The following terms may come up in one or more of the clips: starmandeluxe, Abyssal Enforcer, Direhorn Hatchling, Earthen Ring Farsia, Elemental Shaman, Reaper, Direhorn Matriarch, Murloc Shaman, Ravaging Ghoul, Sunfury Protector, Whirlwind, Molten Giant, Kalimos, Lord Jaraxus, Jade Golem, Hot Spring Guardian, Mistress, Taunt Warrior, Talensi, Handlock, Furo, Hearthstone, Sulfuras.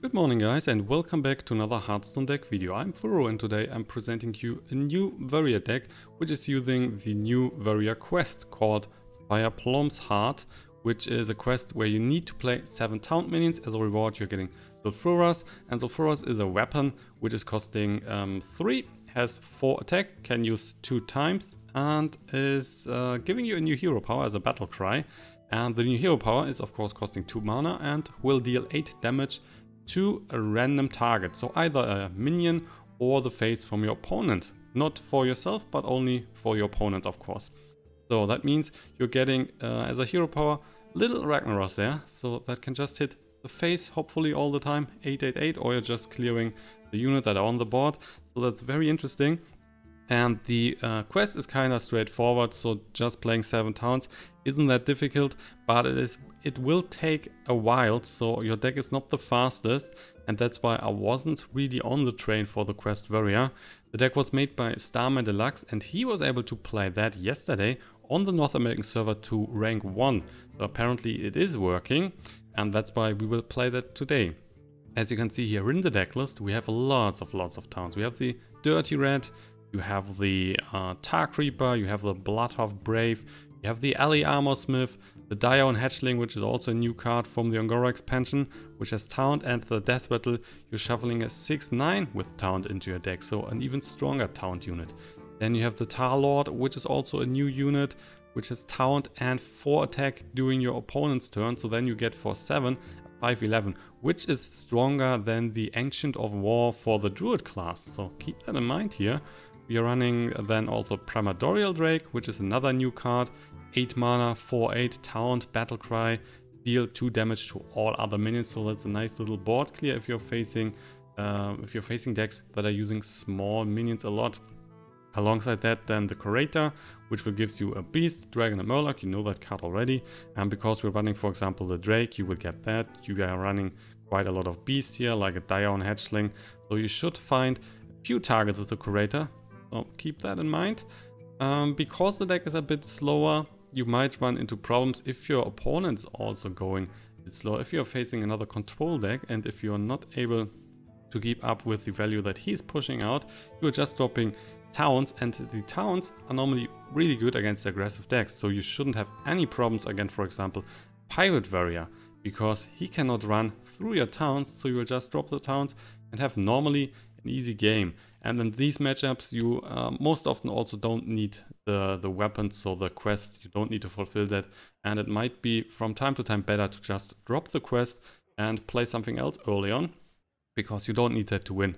Good morning guys and welcome back to another Hearthstone deck video. I'm Furo and today I'm presenting you a new Varia deck which is using the new Varia quest called Fire Plom's Heart, which is a quest where you need to play 7 town minions. As a reward you're getting Sulfuras, and Sulfuras is a weapon which is costing 3, has 4 attack, can use 2 times and is giving you a new hero power as a battle cry. And the new hero power is of course costing 2 mana and will deal 8 damage to a random target, so either a minion or the face from your opponent, not for yourself but only for your opponent of course. So that means you're getting as a hero power little Ragnaros there, so that can just hit the face hopefully all the time, 888, or you're just clearing the unit that are on the board. So that's very interesting, and the quest is kind of straightforward, so just playing 7 towns isn't that difficult, but it will take a while, so your deck is not the fastest, and that's why I wasn't really on the train for the quest Varia. The deck was made by Starman Deluxe and he was able to play that yesterday on the North American server to rank 1, so apparently it is working, and that's why we will play that today. As you can see here in the deck list, we have lots of towns. We have the Dirty Red, you have the Tar Creeper, you have the Bloodhoof Brave, you have the Alley Armorsmith, the Direhorn Hatchling, which is also a new card from the Angora expansion, which has Taunt, and the Death Rattle. You're shuffling a 6-9 with Taunt into your deck, so an even stronger Taunt unit. Then you have the Tar Lord, which is also a new unit, which has Taunt and 4 attack during your opponent's turn, so then you get for 7, 5-11, which is stronger than the Ancient of War for the Druid class, so keep that in mind here. We are running then also Primordial Drake, which is another new card, 8 mana, 4-8, Taunt, Battlecry, deal 2 damage to all other minions, so that's a nice little board clear if you're facing decks that are using small minions a lot. Alongside that then the Curator, which will give you a Beast, Dragon and Murloc, you know that card already, and because we're running for example the Drake, you will get that. You are running quite a lot of Beasts here, like a Direhorn Hatchling, so you should find a few targets with the Curator. So keep that in mind. Because the deck is a bit slower, you might run into problems if your opponent is also going a bit slow. If you're facing another control deck and if you're not able to keep up with the value that he's pushing out, you're just dropping towns, and the towns are normally really good against aggressive decks. So you shouldn't have any problems against, for example, Pirate Warrior, because he cannot run through your towns, so you will just drop the towns and have normally an easy game. And in these matchups you most often also don't need the weapons, so the quest, you don't need to fulfill that, and it might be from time to time better to just drop the quest and play something else early on, because you don't need that to win.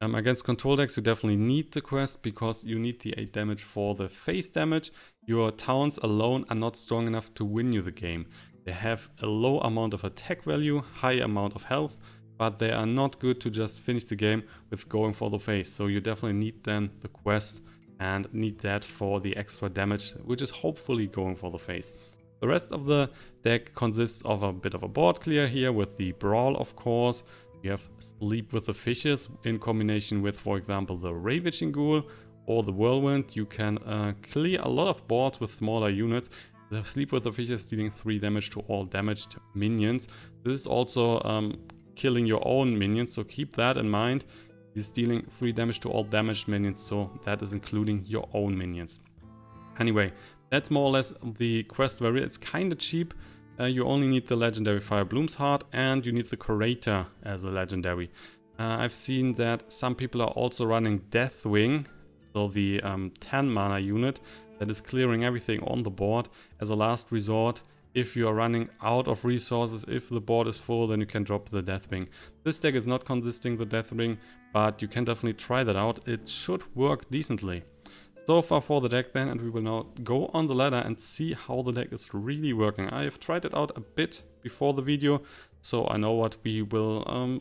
Against control decks you definitely need the quest, because you need the 8 damage for the face damage. Your towns alone are not strong enough to win you the game. They have a low amount of attack value, high amount of health, but they are not good to just finish the game with going for the face. So you definitely need then the quest, and need that for the extra damage, which is hopefully going for the face. The rest of the deck consists of a bit of a board clear here with the Brawl of course. You have Sleep with the Fishes in combination with, for example, the Ravaging Ghoul or the Whirlwind. You can clear a lot of boards with smaller units. The Sleep with the Fishes dealing 3 damage to all damaged minions. This is also killing your own minions, so keep that in mind. He's dealing 3 damage to all damaged minions, so that is including your own minions. Anyway, that's more or less the quest Varia. It's kind of cheap. You only need the legendary Fire Bloom's Heart, and you need the Curator as a legendary. I've seen that some people are also running Deathwing, so the 10 mana unit that is clearing everything on the board as a last resort. If you are running out of resources, if the board is full, then you can drop the Deathwing. This deck is not consisting the Deathwing, but you can definitely try that out. It should work decently. So far for the deck then, and we will now go on the ladder and see how the deck is really working. I have tried it out a bit before the video, so I know what we will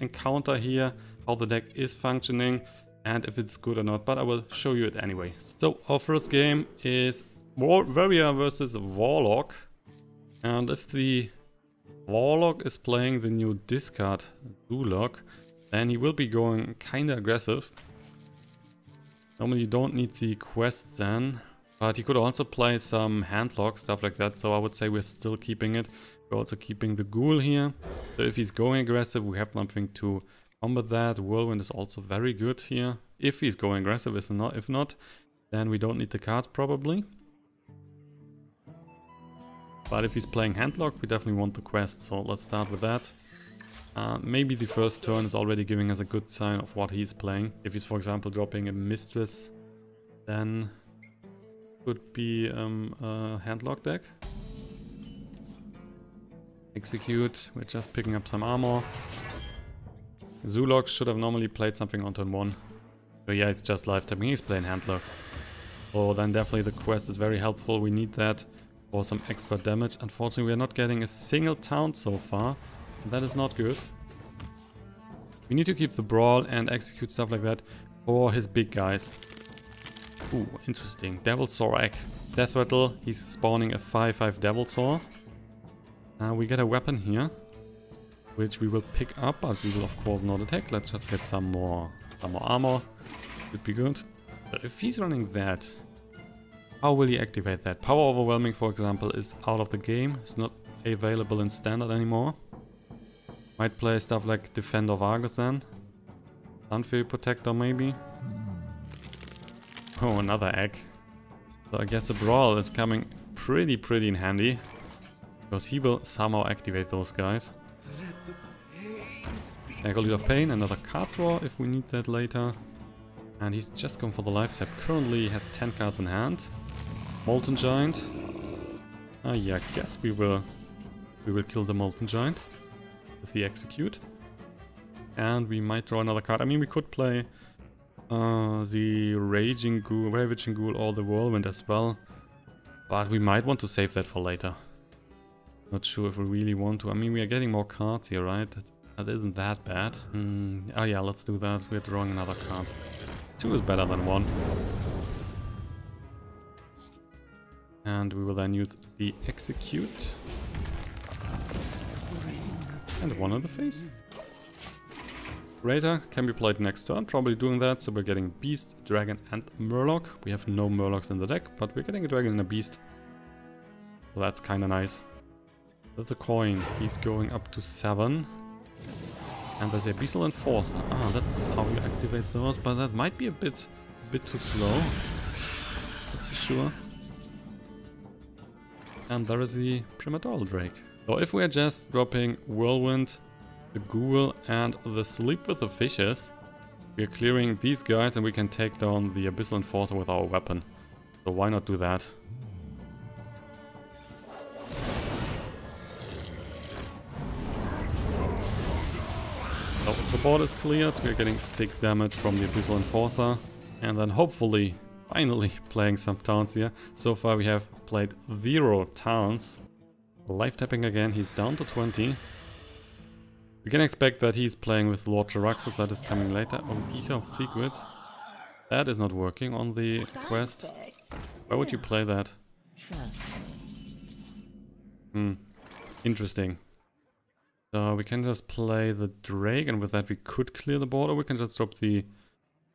encounter here, how the deck is functioning, and if it's good or not. But I will show you it anyway. So our first game is Varia versus Warlock, and if the Warlock is playing the new discard Zoolog, then he will be going kinda aggressive. Normally you don't need the quest then, But he could also play some Handlock, stuff like that, so I would say we're still keeping it. We're also keeping the Ghoul here, so if he's going aggressive, we have something to combat that. Whirlwind is also very good here, if he's going aggressive. If not, then we don't need the card probably. But if he's playing Handlock, we definitely want the quest, so let's start with that. Maybe the first turn is already giving us a good sign of what he's playing. If he's, for example, dropping a Mistress, then could be a Handlock deck. Execute, we're just picking up some armor. Zoolog should have normally played something on turn 1. So yeah, it's just lifetapping, he's playing Handlock. So then definitely the quest is very helpful, we need that for some extra damage. Unfortunately, we are not getting a single taunt so far. That is not good. We need to keep the Brawl and Execute, stuff like that, for his big guys. Ooh, interesting. Devil Saw Egg. Death Rattle, he's spawning a 5-5 Devil Saw. We get a weapon here, which we will pick up, but we will of course not attack. Let's just get some more armor. Would be good. But if he's running that, how will he activate that? Power Overwhelming, for example, is out of the game. It's not available in standard anymore. Might play stuff like Defender of Argus then. Sunfury Protector maybe. Oh, another egg. So I guess the Brawl is coming pretty in handy, because he will somehow activate those guys. Acolyte of Pain, another card draw if we need that later. And he's just going for the life tap. Currently he has 10 cards in hand. Molten Giant. Yeah, I guess we will kill the Molten Giant with the Execute. And we might draw another card. I mean, we could play the Ravaging Ghoul or the Whirlwind as well. But we might want to save that for later. Not sure if we really want to. I mean, we are getting more cards here, right? That isn't that bad. Oh yeah, let's do that. We're drawing another card. 2 is better than 1. And we will then use the Execute. And 1 in the face. Curator can be played next turn, probably doing that, so we're getting Beast, Dragon and Murloc. We have no Murlocs in the deck, but we're getting a Dragon and a Beast. So that's kinda nice. That's a coin. He's going up to 7. And there's a Abyssal Enforcer. Ah, that's how you activate those, but that might be a bit too slow. That's for sure. And there is the Primordial Drake. So if we are just dropping Whirlwind, the Ghoul and the Sleep with the Fishes, we are clearing these guys and we can take down the Abyssal Enforcer with our weapon. So why not do that? So the board is cleared, we are getting 6 damage from the Abyssal Enforcer. And then hopefully, finally playing some taunts here. So far we have played 0 taunts. Life tapping again, he's down to 20. We can expect that he's playing with Lord Jaraxus, that is coming later. Oh, Eater of Secrets. That is not working on the quest. Why would you play that? Interesting. So we can just play the Drake, and with that we could clear the board, or we can just drop the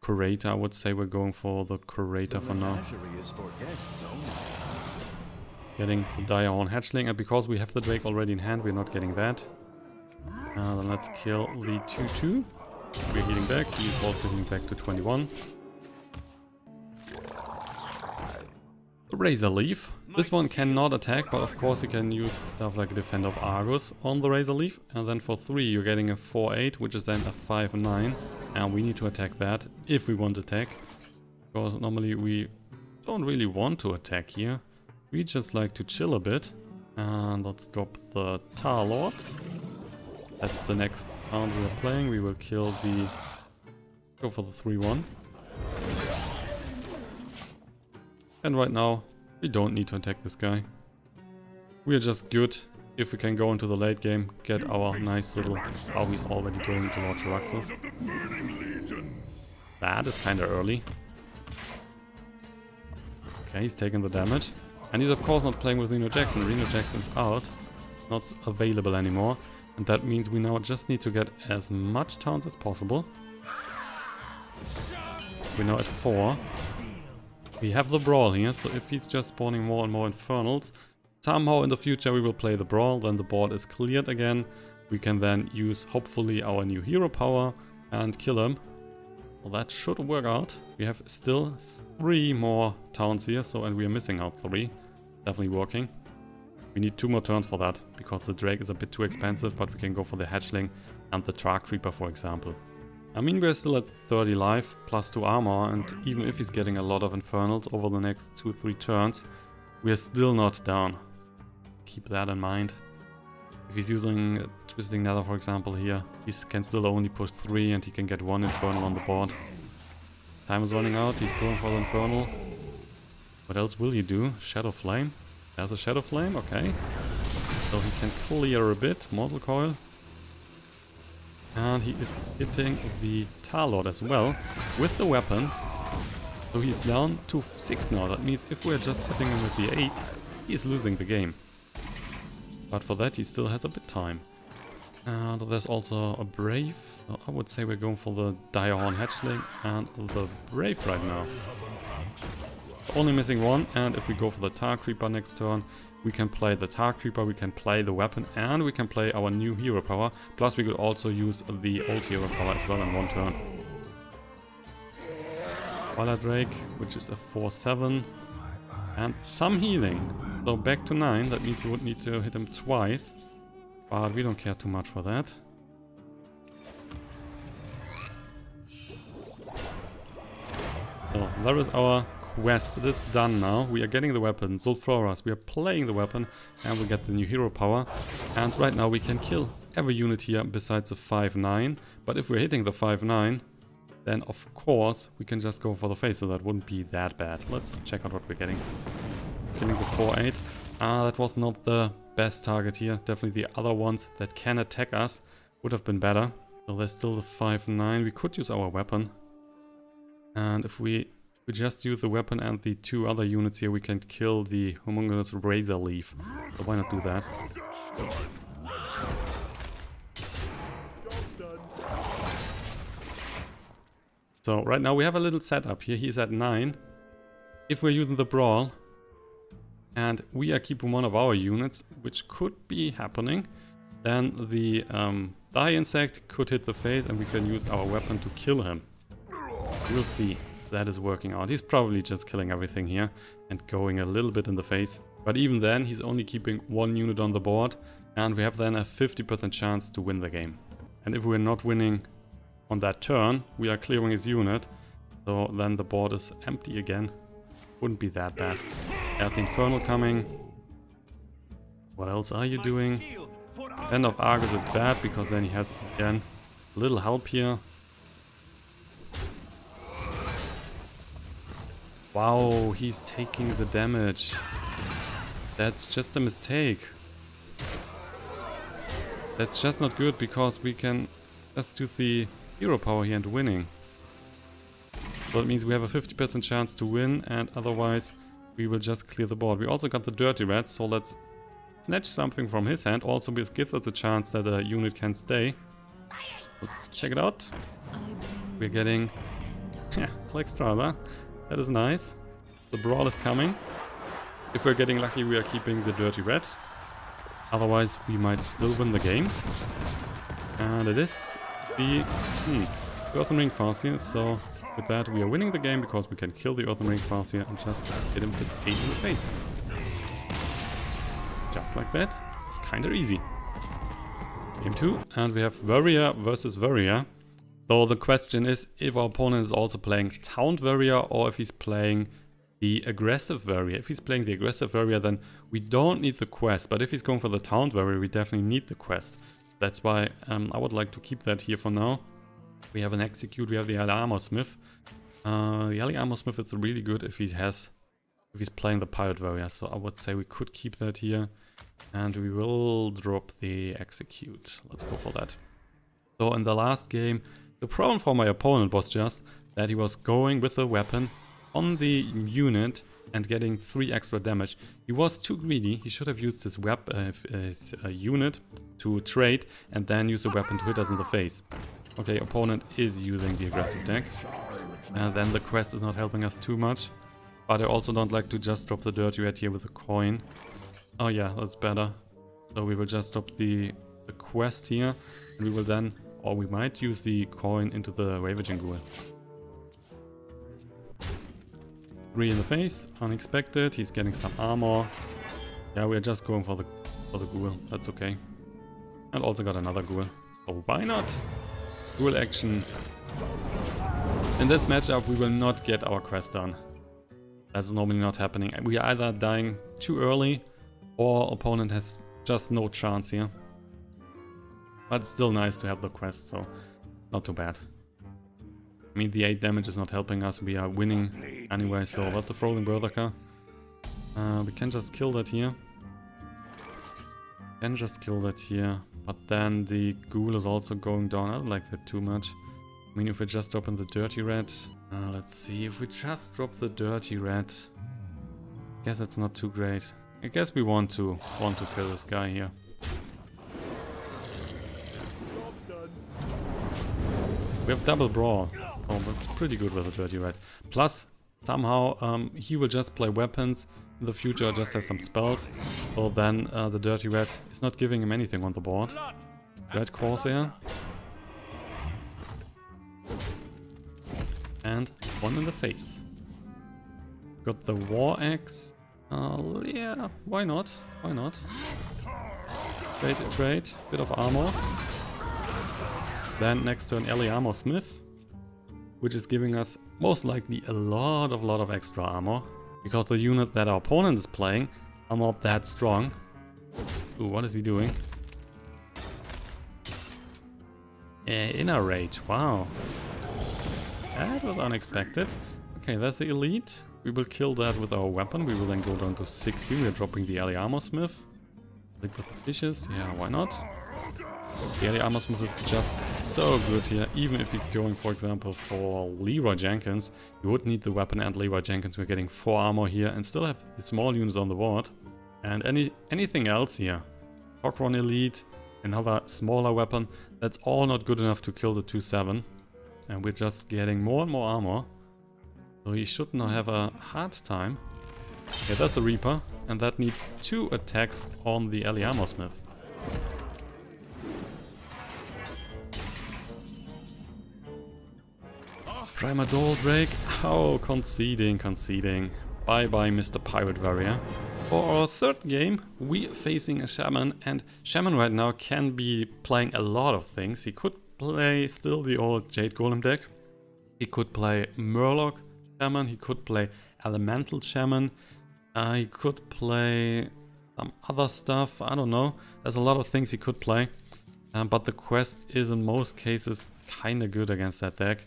Curator. I would say we're going for the Curator for now. Getting the Direhorn Hatchling, and because we have the Drake already in hand, we're not getting that. Then let's kill the 2-2. We're healing back, he's also healing back to 21. Razor Leaf. This one cannot attack, but of course you can use stuff like Defender of Argus on the Razor Leaf. And then for 3 you're getting a 4-8, which is then a 5-9. And we need to attack that, if we want to attack. Because normally we don't really want to attack here. We just like to chill a bit. And let's drop the Tar Lord. That's the next round we are playing. We will kill the... go for the 3-1. And right now, we don't need to attack this guy. We are just good if we can go into the late game, get our nice little... oh, he's already going to Lord Jaraxus. That is kinda early. Okay, he's taking the damage. And he's of course not playing with Reno Jackson. Reno Jackson's out, not available anymore. And that means we now just need to get as much taunts as possible. We're now at 4. We have the Brawl here, so if he's just spawning more and more Infernals, somehow in the future we will play the Brawl, then the board is cleared again. We can then use, hopefully, our new hero power and kill him. Well, that should work out. We have still 3 more towns here, so, and we are missing out 3. Definitely working. We need 2 more turns for that, because the Drake is a bit too expensive, but we can go for the Hatchling and the Tar Creeper, for example. I mean, we're still at 30 life, plus 2 armor, and even if he's getting a lot of Infernals over the next 2-3 turns, we're still not down. Keep that in mind. If he's using Twisting Nether, for example, here, he can still only push 3 and he can get 1 Infernal on the board. Time is running out, he's going for the Infernal. What else will he do? Shadow Flame? There's a Shadow Flame, okay. So he can clear a bit, Mortal Coil. And he is hitting the Tar Lord as well with the weapon. So he's down to 6 now. That means if we're just hitting him with the 8, he is losing the game. But for that, he still has a bit time. And there's also a Brave. So I would say we're going for the Direhorn Hatchling and the Brave right now. Only missing 1, and if we go for the Tar Creeper next turn, we can play the Tar Creeper, we can play the weapon, and we can play our new hero power. Plus we could also use the old hero power as well in 1 turn. Fire Drake, which is a 4-7, and some healing. So back to 9, that means we would need to hit him twice, but we don't care too much for that. So there is our quest. It is done now. We are getting the weapon, Sulfuras. We are playing the weapon and we get the new hero power. And right now we can kill every unit here besides the 5-9. But if we're hitting the 5-9, then of course we can just go for the face, so that wouldn't be that bad. Let's check out what we're getting. Killing the 4-8. That was not the best target here. Definitely the other ones that can attack us would have been better. So there's still the 5-9. We could use our weapon. And if we just use the weapon and the 2 other units here, we can kill the Humongous Razor Leaf. So why not do that? So right now we have a little setup here. He's at 9. If we're using the Brawl and we are keeping one of our units, which could be happening, then the Die Insect could hit the face and we can use our weapon to kill him. We'll see. That is working out. He's probably just killing everything here and going a little bit in the face. But even then, he's only keeping 1 unit on the board. And we have then a 50% chance to win the game. And if we're not winning on that turn, we are clearing his unit. So then the board is empty again. Wouldn't be that bad. There's Infernal coming. What else are you doing? Defender of Argus is bad because then he has, again, little help here. Wow, he's taking the damage. That's just a mistake. That's just not good, because we can just do the hero power here and winning. So it means we have a 50% chance to win, and otherwise we will just clear the board. We also got the Dirty Red, so let's snatch something from his hand. Also, this gives us a chance that a unit can stay. Let's check it out. We're getting... yeah, Plextrava. That is nice. The Brawl is coming. If we're getting lucky, we are keeping the Dirty Red. Otherwise, we might still win the game. And it is the Earthen Ring Farsia. So with that, we are winning the game because we can kill the Earthen Ring Farsia and just hit him with 8 in the face. Just like that. It's kind of easy. Game 2. And we have Warrior versus Warrior. So the question is if our opponent is also playing Taunt Warrior or if he's playing the Aggressive Warrior. If he's playing the Aggressive Warrior, then we don't need the quest. But if he's going for the Taunt Warrior, we definitely need the quest. That's why I would like to keep that here for now. We have an Execute, we have the Alley Armorsmith. The Alley Armorsmith is really good if he's playing the Pirate Warrior. So I would say we could keep that here. And we will drop the Execute. Let's go for that. So in the last game... the problem for my opponent was just that he was going with the weapon on the unit and getting 3 extra damage. He was too greedy. He should have used his unit to trade and then use the weapon to hit us in the face. Okay, opponent is using the aggressive deck. And then the quest is not helping us too much. But I also don't like to just drop the Dirty Red here with a coin. Oh yeah, that's better. So we will just drop the quest here. And we will then, or we might use the coin into the Ravaging Ghoul. 3 in the face, unexpected. He's getting some armor. Yeah, we're just going for the ghoul. That's okay. And also got another ghoul. So why not? Ghoul action. In this matchup, we will not get our quest done. That's normally not happening. We are either dying too early, or opponent has just no chance here. But it's still nice to have the quest, so not too bad. I mean, the 8 damage is not helping us. We are winning anyway, so that's the Rolling Berserker. We can just kill that here. Can just kill that here. But then the ghoul is also going down. I don't like that too much. I mean, if we just drop in the Dirty Red. Let's see, if we just drop the Dirty Red. Guess it's not too great. I guess we want to kill this guy here. We have double brawl. Oh, that's pretty good with the Dirty Red. Plus, somehow he will just play weapons in the future, just has some spells. So then the Dirty Red is not giving him anything on the board. Red Corsair. And one in the face. Got the War Axe. Yeah, why not? Why not? Great. Bit of armor. Then next to an Alley Armorsmith, which is giving us most likely a lot of extra armor, because the unit that our opponent is playing are not that strong. Ooh, what is he doing? Inner Rage, wow. That was unexpected. Okay, that's the elite. We will kill that with our weapon. We will then go down to 60. We are dropping the Alley Armorsmith. Sleep with the Fishes, yeah, why not? The Alley Armorsmith is just so good here. Even if he's going, for example, for Leroy Jenkins, you would need the weapon and Leroy Jenkins. We're getting 4 armor here and still have the small units on the board. And anything else here. Cochron Elite, another smaller weapon. That's all not good enough to kill the 2-7. And we're just getting more and more armor. So he should not have a hard time. Yeah, that's a Reaper. And that needs 2 attacks on the Alley Armorsmith. Primordial Drake. Oh, conceding. Bye-bye, Mr. Pirate Warrior. For our third game, we're facing a Shaman. And Shaman right now can be playing a lot of things. He could play still the old Jade Golem deck. He could play Murloc Shaman. He could play Elemental Shaman. He could play some other stuff. I don't know. There's a lot of things he could play. But the quest is in most cases kind of good against that deck.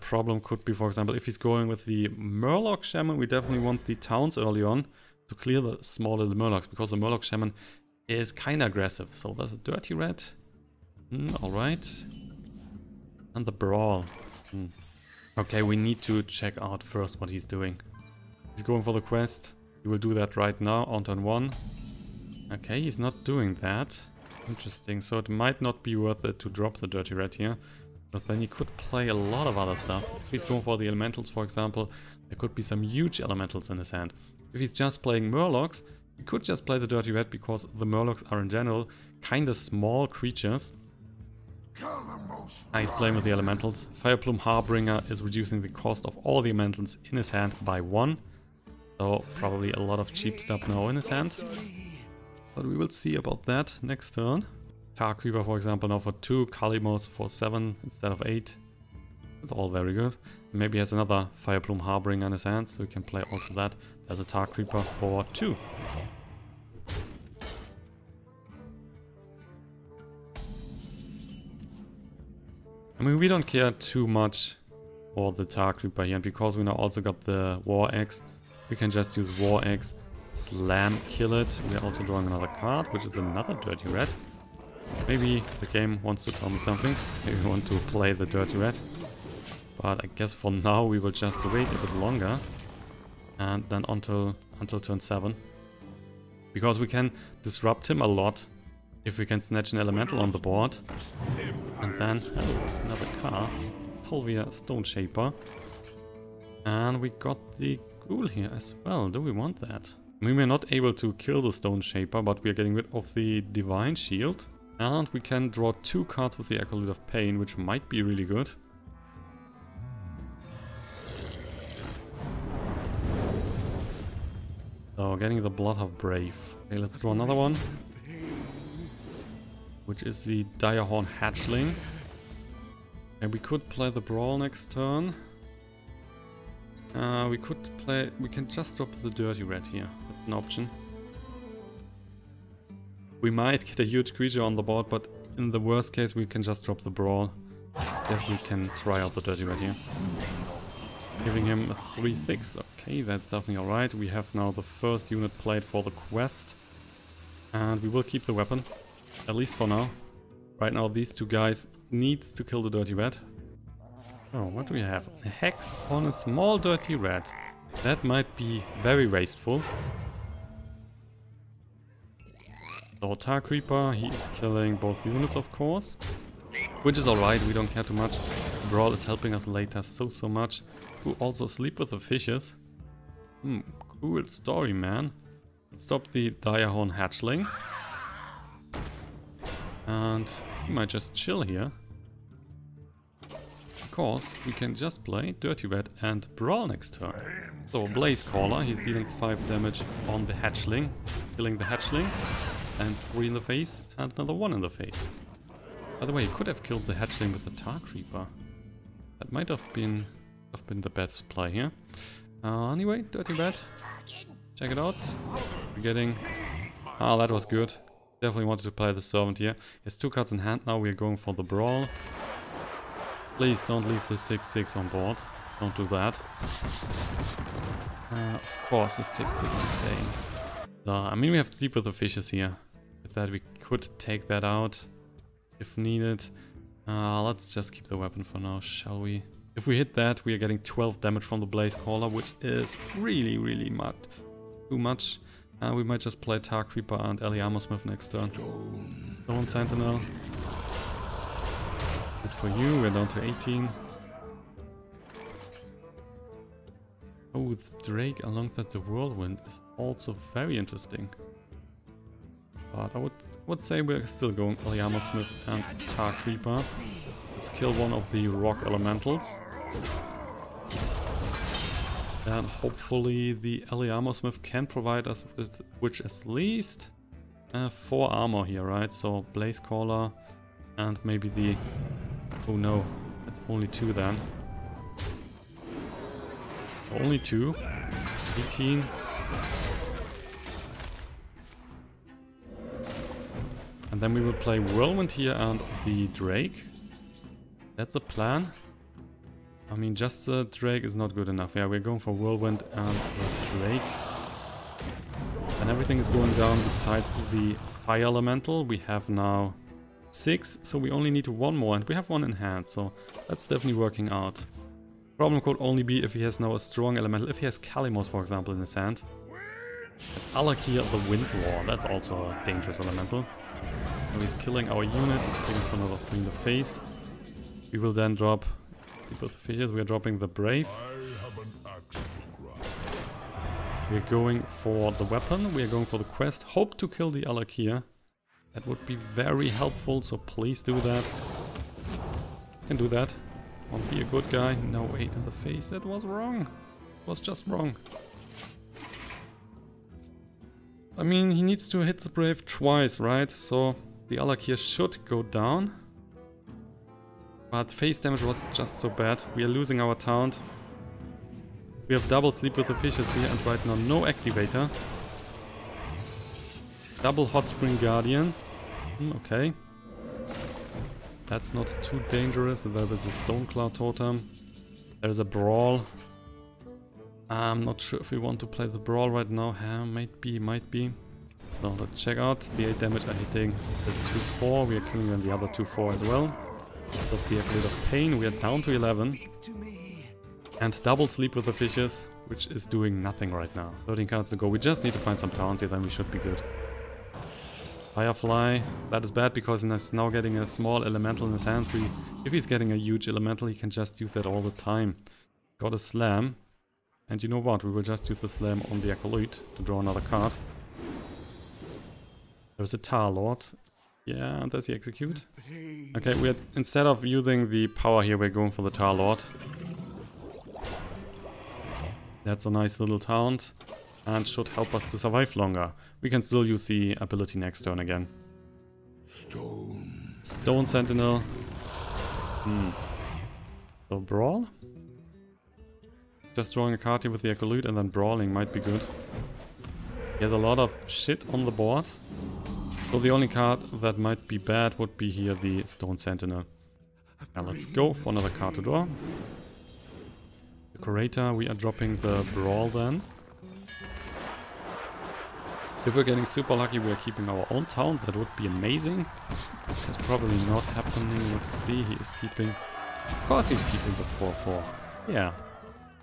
Problem could be, for example, if he's going with the Murloc Shaman, we definitely want the towns early on to clear the small little Murlocs, because the Murloc Shaman is kind of aggressive. So there's a Dirty Red. Alright. And the Brawl. Okay, we need to check out first what he's doing. He's going for the quest. He will do that right now on turn 1. Okay, he's not doing that. Interesting. So it might not be worth it to drop the Dirty Red here. But then he could play a lot of other stuff. If he's going for the elementals, for example, there could be some huge elementals in his hand. If he's just playing Murlocs, he could just play the Dirty Red, because the Murlocs are in general kind of small creatures. He's playing with the elementals. Fireplume Harbinger is reducing the cost of all the elementals in his hand by 1. So probably a lot of cheap stuff now in his hand. But we will see about that next turn. Tar Creeper, for example, now for 2, Kalimos for 7 instead of 8. That's all very good. Maybe he has another Fireplume Harbinger in his hand, so we can play also that. There's a Tar Creeper for 2. I mean, we don't care too much for the Tar Creeper here, and because we now also got the War Axe, we can just use War Axe, Slam, kill it. We're also drawing another card, which is another Dirty Red. Maybe the game wants to tell me something. Maybe we want to play the Dirty Red. But I guess for now we will just wait a bit longer. And then until turn 7. Because we can disrupt him a lot if we can snatch an elemental on the board. And then another card. Tolvia Stone Shaper. And we got the Ghoul here as well. Do we want that? I mean, we're not able to kill the Stone Shaper, but we're getting rid of the Divine Shield. And we can draw two cards with the Acolyte of Pain, which might be really good. So, getting the Blood of Brave. Okay, let's draw another one, which is the Direhorn Hatchling. And we could play the Brawl next turn. We could play... we can just drop the Dirty Red here. That's an option. We might get a huge creature on the board, but in the worst case we can just drop the Brawl. Guess we can try out the Dirty Red here. Giving him a 3-6. Okay, that's definitely alright. We have now the first unit played for the quest. And we will keep the weapon. At least for now. Right now these two guys need to kill the Dirty Red. Oh, what do we have? A hex on a small Dirty Red. That might be very wasteful. So Tar Creeper, he is killing both units of course. Which is alright, we don't care too much. Brawl is helping us later so much. Who also Sleep with the Fishes. Hmm, cool story, man. Let's stop the Direhorn Hatchling. And we might just chill here. Of course, we can just play Dirty Red and Brawl next turn. So Blaze Caller, he's dealing 5 damage on the Hatchling. Killing the Hatchling. And 3 in the face, and another 1 in the face. By the way, he could have killed the Hatchling with the Tar Creeper. That might have been the best play here. Anyway, Dirty Red. Check it out. We're getting... ah, that was good. Definitely wanted to play the Servant here. He has 2 cards in hand now. We're going for the Brawl. Please don't leave the 6-6 on board. Don't do that. Of course, the 6-6 is staying. I mean, we have Sleep with the Fishes here. With that, we could take that out if needed. Let's just keep the weapon for now, shall we? If we hit that, we are getting 12 damage from the Blaze Caller, which is really, really much. Too much. We might just play Tar Creeper and Alley Armorsmith next turn. Stone Sentinel. Good for you, we're down to 18. Oh, the Drake alongside the Whirlwind is also very interesting. But I would say we're still going Alley Armorsmith and Tar Creeper. Let's kill one of the rock elementals. And hopefully the Alley Armorsmith can provide us with, which is at least 4 armor here, right? So Blaze Caller and maybe the... oh no, it's only 2 then. Only 2. 18. And then we will play Whirlwind here and the Drake. That's the plan. I mean, just the Drake is not good enough. Yeah, we're going for Whirlwind and the Drake. And everything is going down besides the Fire Elemental. We have now 6, so we only need 1 more. And we have 1 in hand, so that's definitely working out. Problem could only be if he has now a strong elemental. If he has Kalimos, for example, in his hand. There's Al'Akir, the Wind Lord. That's also a dangerous elemental. So he's killing our unit. He's taking for another 3 in the face. We will then drop... with the Fishes, we are dropping the Brave. We are going for the weapon. We are going for the quest. Hope to kill the Al'Akir. That would be very helpful, so please do that. You can do that. Won't be a good guy. No, 8 in the face. That was wrong. It was just wrong. I mean, he needs to hit the Brave twice, right? So the Al'Akir should go down. But face damage was just so bad. We are losing our taunt. We have double Sleep with the Fishes here and right now no activator. Double Hot Spring Guardian. Okay. That's not too dangerous. There is a Stone Cloud Totem. There is a Brawl. I'm not sure if we want to play the Brawl right now. Might be. So let's check out. The 8 damage are hitting the 2-4. We are killing them the other 2-4 as well. So we have a bit of pain. We are down to 11. And double Sleep with the Fishes, which is doing nothing right now. 13 cards to go. We just need to find some towns here, then we should be good. Firefly. That is bad because he's now getting a small elemental in his hand. So if he's getting a huge elemental, he can just use that all the time. Got a Slam. And you know what, we will just use the slam on the Acolyte to draw another card. There's a Tar Lord. Yeah, and there's the Execute. Okay, we're instead of using the power here, we're going for the Tar Lord. That's a nice little taunt and should help us to survive longer. We can still use the ability next turn again. Stone Sentinel. So Brawl? Just drawing a card here with the Acolyte and then brawling might be good. He has a lot of shit on the board. So the only card that might be bad would be here the Stone Sentinel. Now let's go for another card to draw. The Curator, we are dropping the Brawl then. If we're getting super lucky, we are keeping our own town. That would be amazing. That's probably not happening. Let's see, he is keeping... Of course he's keeping the 4-4. Yeah.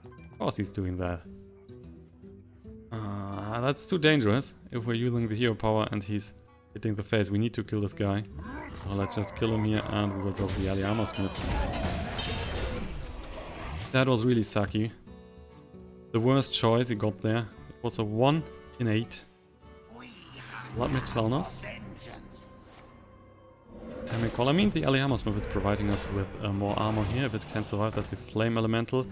Of course he's doing that. That's too dangerous. If we're using the hero power and he's hitting the face, we need to kill this guy. Well, let's just kill him here and we will drop the Alley Armorsmith. That was really sucky. The worst choice he got there. It was a 1 in 8. Let me tell us. Well, I mean, the Alley Armorsmith is providing us with more armor here. If it can survive, that's the Flame Elemental.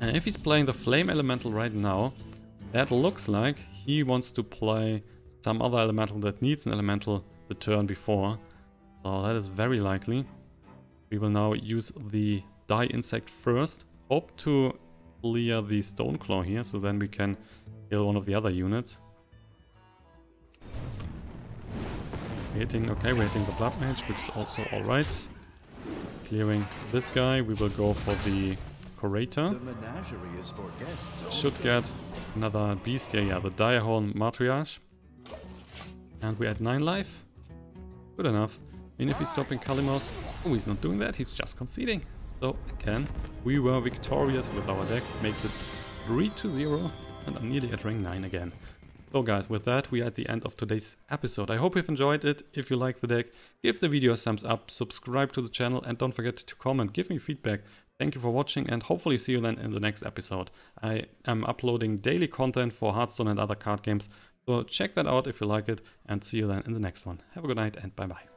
And if he's playing the Flame Elemental right now, that looks like he wants to play some other elemental that needs an elemental the turn before. So that is very likely. We will now use the Die Insect first. Hope to clear the Stone Claw here, so then we can kill one of the other units. Hitting, okay, we're hitting the Blood Mage, which is also alright. Clearing this guy, we will go for the Curator. Should get another beast here, yeah, the Direhorn Matriarch. And we're at 9 life. Good enough. I mean, if he's stopping Kalimos... Oh, he's not doing that, he's just conceding. So, again, we were victorious with our deck. Makes it 3-0, and I'm nearly at rank 9 again. So guys, with that, we are at the end of today's episode. I hope you've enjoyed it. If you like the deck, give the video a thumbs up, subscribe to the channel, and don't forget to comment, give me feedback. Thank you for watching, and hopefully see you then in the next episode. I am uploading daily content for Hearthstone and other card games, so check that out if you like it, and see you then in the next one. Have a good night, and bye-bye.